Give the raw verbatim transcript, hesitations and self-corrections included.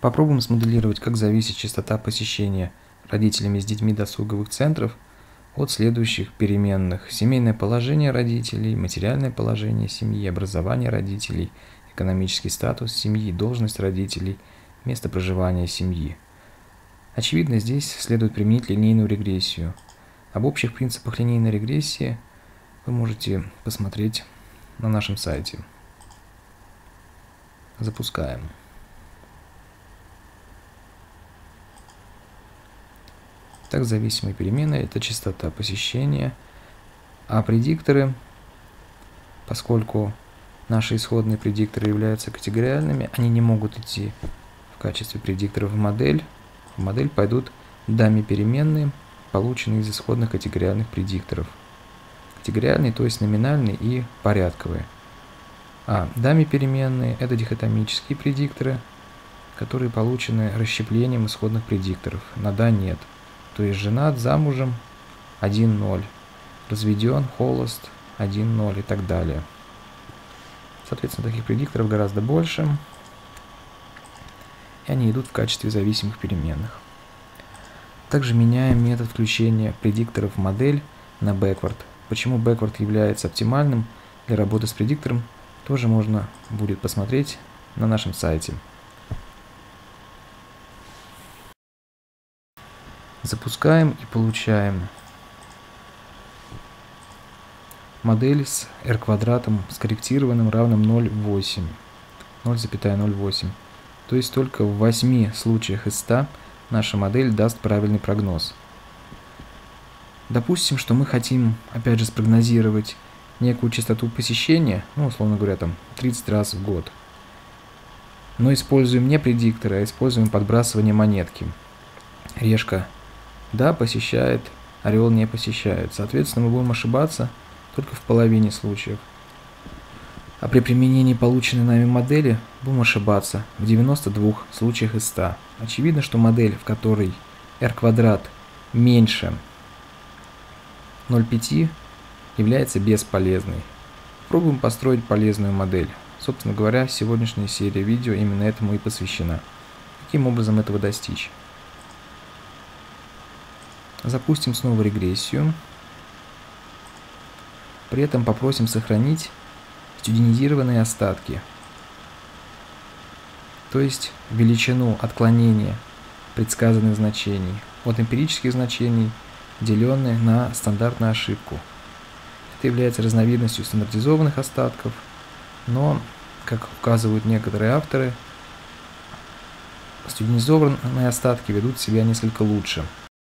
Попробуем смоделировать, как зависит частота посещения родителями с детьми досуговых центров от следующих переменных: семейное положение родителей, материальное положение семьи, образование родителей, экономический статус семьи, должность родителей, место проживания семьи. Очевидно, здесь следует применить линейную регрессию. Об общих принципах линейной регрессии вы можете посмотреть на нашем сайте. Запускаем. Так, зависимые переменные — это частота посещения, а предикторы, поскольку наши исходные предикторы являются категориальными, они не могут идти в качестве предикторов в модель. В модель пойдут dummy переменные, полученные из исходных категориальных предикторов. Категориальные, то есть номинальные и порядковые. А dummy переменные — это дихотомические предикторы, которые получены расщеплением исходных предикторов на «да-нет». То есть женат, замужем — один ноль, разведен, холост — один ноль и так далее. Соответственно, таких предикторов гораздо больше, и они идут в качестве зависимых переменных. Также меняем метод включения предикторов в модель на backward. Почему backward является оптимальным для работы с предиктором, тоже можно будет посмотреть на нашем сайте. Запускаем и получаем модель с r квадратом скорректированным, равным ноль целых восемь десятых. ноль целых ноль восемь. То есть только в восьми случаях из ста наша модель даст правильный прогноз. Допустим, что мы хотим, опять же, спрогнозировать некую частоту посещения, ну, условно говоря, там тридцать раз в год. Но используем не предикторы, а используем подбрасывание монетки. Решка «да» посещает, орел не посещает. Соответственно, мы будем ошибаться только в половине случаев. А при применении полученной нами модели будем ошибаться в девяноста двух случаях из ста. Очевидно, что модель, в которой r квадрат меньше ноль целых пяти десятых, является бесполезной. Пробуем построить полезную модель. Собственно говоря, сегодняшняя серия видео именно этому и посвящена. Каким образом этого достичь? Запустим снова регрессию. При этом попросим сохранить студентизированные остатки, то есть величину отклонения предсказанных значений от эмпирических значений, деленные на стандартную ошибку. Это является разновидностью стандартизованных остатков, но, как указывают некоторые авторы, студентизированные остатки ведут себя несколько лучше